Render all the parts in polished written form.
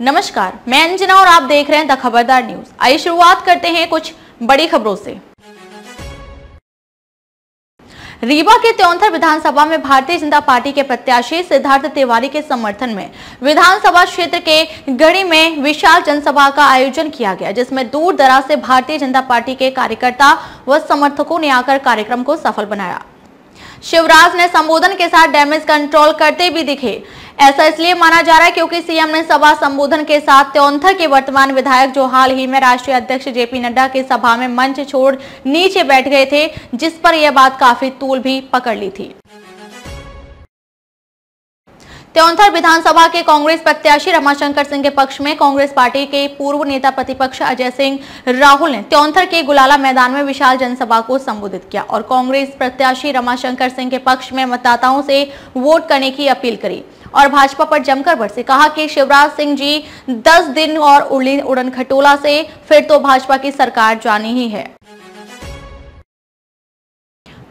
नमस्कार, मैं अंजना और आप देख रहे हैं द खबरदार न्यूज। आइए शुरुआत करते हैं कुछ बड़ी खबरों से। रीवा के त्योंथर विधानसभा में भारतीय जनता पार्टी के प्रत्याशी सिद्धार्थ तिवारी के समर्थन में विधानसभा क्षेत्र के गढ़ी में विशाल जनसभा का आयोजन किया गया, जिसमें दूर दराज से भारतीय जनता पार्टी के कार्यकर्ता व समर्थकों ने आकर कार्यक्रम को सफल बनाया। शिवराज ने संबोधन के साथ डैमेज कंट्रोल करते भी दिखे। ऐसा इसलिए माना जा रहा है क्योंकि सीएम ने सभा संबोधन के साथ त्योंथर के वर्तमान विधायक, जो हाल ही में राष्ट्रीय अध्यक्ष जेपी नड्डा की सभा में मंच छोड़ नीचे बैठ गए थे, जिस पर यह बात काफी तूल भी पकड़ ली थी। त्योंथर विधानसभा के कांग्रेस प्रत्याशी रमाशंकर सिंह के पक्ष में कांग्रेस पार्टी के पूर्व नेता प्रतिपक्ष अजय सिंह राहुल ने त्योंथर के गुलाला मैदान में विशाल जनसभा को संबोधित किया और कांग्रेस प्रत्याशी रमाशंकर सिंह के पक्ष में मतदाताओं से वोट करने की अपील करी और भाजपा पर जमकर बरसे। कहा कि शिवराज सिंह जी 10 दिन और उड़न खटोला से फिर तो भाजपा की सरकार जानी ही है।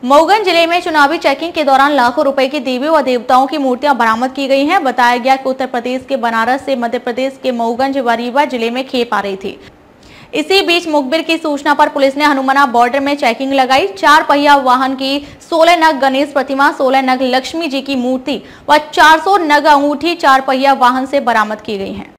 मऊगंज जिले में चुनावी चेकिंग के दौरान लाखों रुपए की देवी व देवताओं की मूर्तियां बरामद की गई हैं। बताया गया कि उत्तर प्रदेश के बनारस से मध्य प्रदेश के मऊगंज वरीवा जिले में खेप आ रही थी। इसी बीच मुखबिर की सूचना पर पुलिस ने हनुमाना बॉर्डर में चेकिंग लगाई। 4 पहिया वाहन की 16 नग गणेश प्रतिमा, 16 नग लक्ष्मी जी की मूर्ति व 400 नग अंगूठी 4 पहिया वाहन से बरामद की गई है।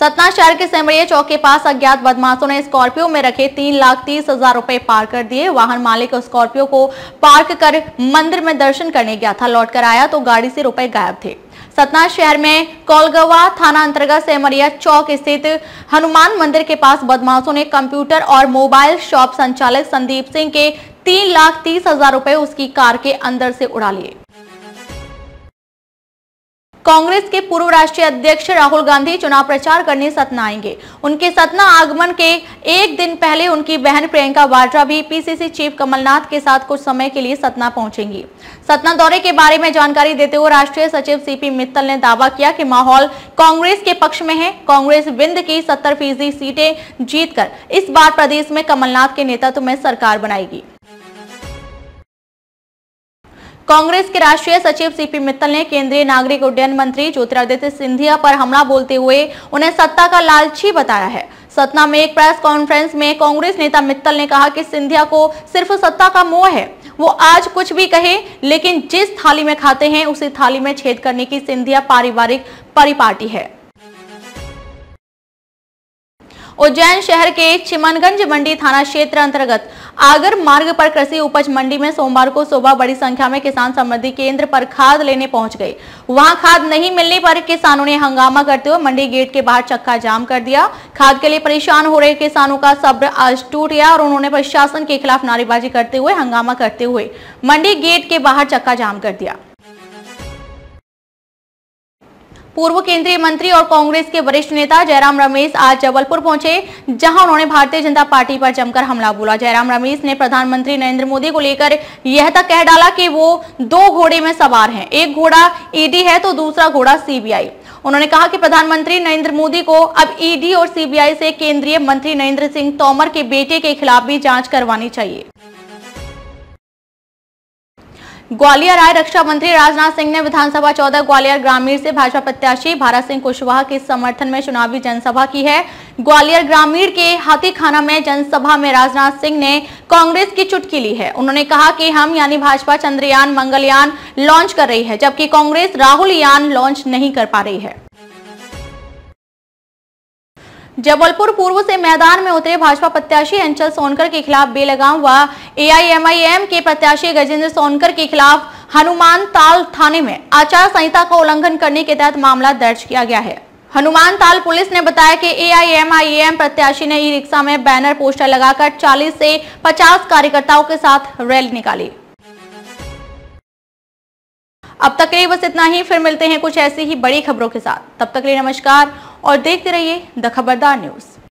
सतना शहर के सेमड़िया चौक के पास अज्ञात बदमाशों ने स्कॉर्पियो में रखे 3,30,000 रुपए पार कर दिए। वाहन मालिक स्कॉर्पियो को पार्क कर मंदिर में दर्शन करने गया था, लौट कर आया तो गाड़ी से रुपए गायब थे। सतना शहर में कोलगवा थाना अंतर्गत सेमरिया चौक स्थित हनुमान मंदिर के पास बदमाशों ने कंप्यूटर और मोबाइल शॉप संचालक संदीप सिंह के 3,30,000 रुपए उसकी कार के अंदर से उड़ा लिए। कांग्रेस के पूर्व राष्ट्रीय अध्यक्ष राहुल गांधी चुनाव प्रचार करने सतना आएंगे। उनके सतना आगमन के एक दिन पहले उनकी बहन प्रियंका वाड्रा भी पीसीसी चीफ कमलनाथ के साथ कुछ समय के लिए सतना पहुंचेंगी। सतना दौरे के बारे में जानकारी देते हुए राष्ट्रीय सचिव सीपी मित्तल ने दावा किया कि माहौल कांग्रेस के पक्ष में है। कांग्रेस विंध्य की 70% सीटें जीतकर इस बार प्रदेश में कमलनाथ के नेतृत्व में सरकार बनाएगी। कांग्रेस के राष्ट्रीय सचिव सीपी मित्तल ने केंद्रीय नागरिक उड्डयन मंत्री ज्योतिरादित्य सिंधिया पर हमला बोलते हुए उन्हें सत्ता का लालची बताया है। सतना में एक प्रेस कॉन्फ्रेंस में कांग्रेस नेता मित्तल ने कहा कि सिंधिया को सिर्फ सत्ता का मोह है, वो आज कुछ भी कहे, लेकिन जिस थाली में खाते हैं उसी थाली में छेद करने की सिंधिया पारिवारिक परिपाटी है। उज्जैन शहर के चिमनगंज मंडी थाना क्षेत्र अंतर्गत आगर मार्ग पर कृषि उपज मंडी में सोमवार को सुबह बड़ी संख्या में किसान समृद्धि केंद्र पर खाद लेने पहुंच गए। वहां खाद नहीं मिलने पर किसानों ने हंगामा करते हुए मंडी गेट के बाहर चक्का जाम कर दिया। खाद के लिए परेशान हो रहे किसानों का सब्र आज टूट गया और उन्होंने प्रशासन के खिलाफ नारेबाजी करते हुए हंगामा करते हुए मंडी गेट के बाहर चक्का जाम कर दिया। पूर्व केंद्रीय मंत्री और कांग्रेस के वरिष्ठ नेता जयराम रमेश आज जबलपुर पहुंचे, जहां उन्होंने भारतीय जनता पार्टी पर जमकर हमला बोला। जयराम रमेश ने प्रधानमंत्री नरेंद्र मोदी को लेकर यह तक कह डाला कि वो 2 घोड़े में सवार हैं, एक घोड़ा ईडी है तो दूसरा घोड़ा सीबीआई। उन्होंने कहा कि प्रधानमंत्री नरेंद्र मोदी को अब ईडी और सीबीआई से केंद्रीय मंत्री नरेंद्र सिंह तोमर के बेटे के खिलाफ भी जांच करवानी चाहिए। ग्वालियर आए रक्षा मंत्री राजनाथ सिंह ने विधानसभा 14 ग्वालियर ग्रामीण से भाजपा प्रत्याशी भारत सिंह कुशवाहा के समर्थन में चुनावी जनसभा की है। ग्वालियर ग्रामीण के हाथीखाना में जनसभा में राजनाथ सिंह ने कांग्रेस की चुटकी ली है। उन्होंने कहा कि हम यानी भाजपा चंद्रयान मंगलयान लॉन्च कर रही है, जबकि कांग्रेस राहुल यान लॉन्च नहीं कर पा रही है। जबलपुर पूर्व से मैदान में उतरे भाजपा प्रत्याशी अंचल सोनकर के खिलाफ बेलगाम व एआईएमआईएम के प्रत्याशी गजेंद्र सोनकर के खिलाफ हनुमान ताल थाने में आचार संहिता का उल्लंघन करने के तहत मामला दर्ज किया गया है। हनुमान ताल पुलिस ने बताया कि एआईएमआईएम प्रत्याशी ने ई रिक्शा में बैनर पोस्टर लगाकर 40 से 50 कार्यकर्ताओं के साथ रैली निकाली। अब तक के लिए बस इतना ही, फिर मिलते हैं कुछ ऐसी ही बड़ी खबरों के साथ। तब तक के लिए नमस्कार और देखते रहिए द खबरदार न्यूज।